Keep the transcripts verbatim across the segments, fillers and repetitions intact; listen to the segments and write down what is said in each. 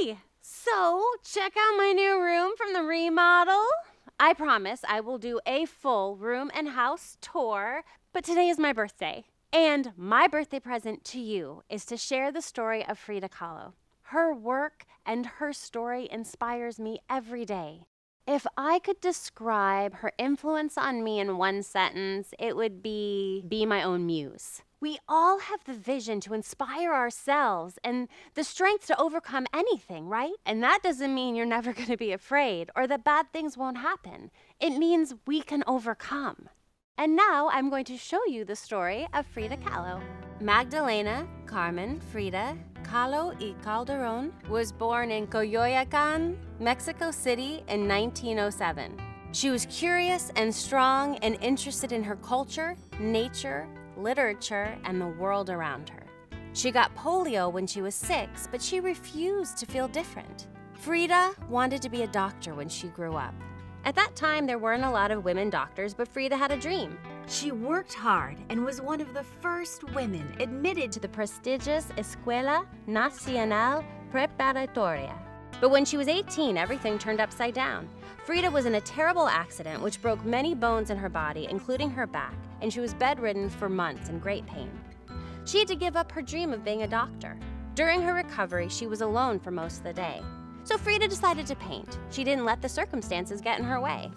Okay, so check out my new room from the remodel. I promise I will do a full room and house tour, but today is my birthday. And my birthday present to you is to share the story of Frida Kahlo. Her work and her story inspires me every day. If I could describe her influence on me in one sentence, it would be, be my own muse. We all have the vision to inspire ourselves and the strength to overcome anything, right? And that doesn't mean you're never going to be afraid or that bad things won't happen. It means we can overcome. And now I'm going to show you the story of Frida Kahlo. Magdalena Carmen Frida Kahlo y Calderón was born in Coyoacán, Mexico City in nineteen oh seven. She was curious and strong and interested in her culture, nature, literature, and the world around her. She got polio when she was six, but she refused to feel different. Frida wanted to be a doctor when she grew up. At that time, there weren't a lot of women doctors, but Frida had a dream. She worked hard and was one of the first women admitted to the prestigious Escuela Nacional Preparatoria. But when she was eighteen, everything turned upside down. Frida was in a terrible accident which broke many bones in her body, including her back, and she was bedridden for months in great pain. She had to give up her dream of being a doctor. During her recovery, she was alone for most of the day. So Frida decided to paint. She didn't let the circumstances get in her way.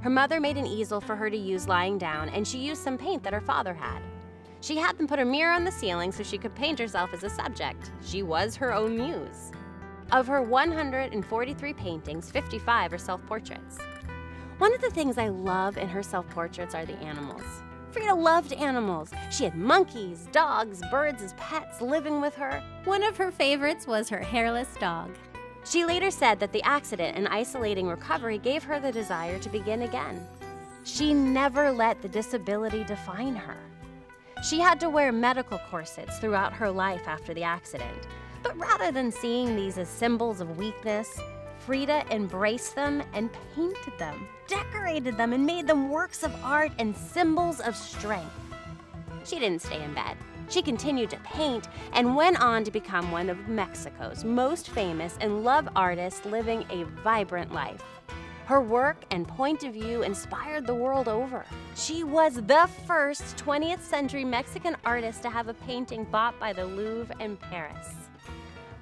Her mother made an easel for her to use lying down, and she used some paint that her father had. She had them put a mirror on the ceiling so she could paint herself as a subject. She was her own muse. Of her one hundred forty-three paintings, fifty-five are self-portraits. One of the things I love in her self-portraits are the animals. Frida loved animals. She had monkeys, dogs, birds as pets living with her. One of her favorites was her hairless dog. She later said that the accident and isolating recovery gave her the desire to begin again. She never let the disability define her. She had to wear medical corsets throughout her life after the accident, but rather than seeing these as symbols of weakness, Frida embraced them and painted them, decorated them, and made them works of art and symbols of strength. She didn't stay in bed. She continued to paint and went on to become one of Mexico's most famous and loved artists, living a vibrant life. Her work and point of view inspired the world over. She was the first twentieth century Mexican artist to have a painting bought by the Louvre in Paris.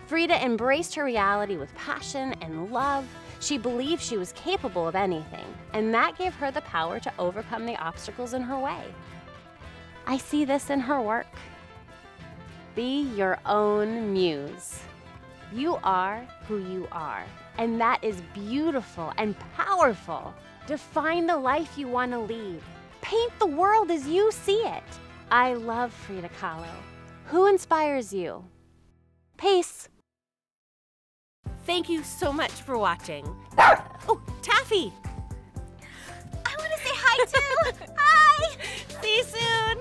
Frida embraced her reality with passion and love. She believed she was capable of anything, and that gave her the power to overcome the obstacles in her way. I see this in her work. Be your own muse. You are who you are, and that is beautiful and powerful. Define the life you want to lead. Paint the world as you see it. I love Frida Kahlo. Who inspires you? PACE. Thank you so much for watching. Oh, Taffy! I want to say hi too. Hi! See you soon.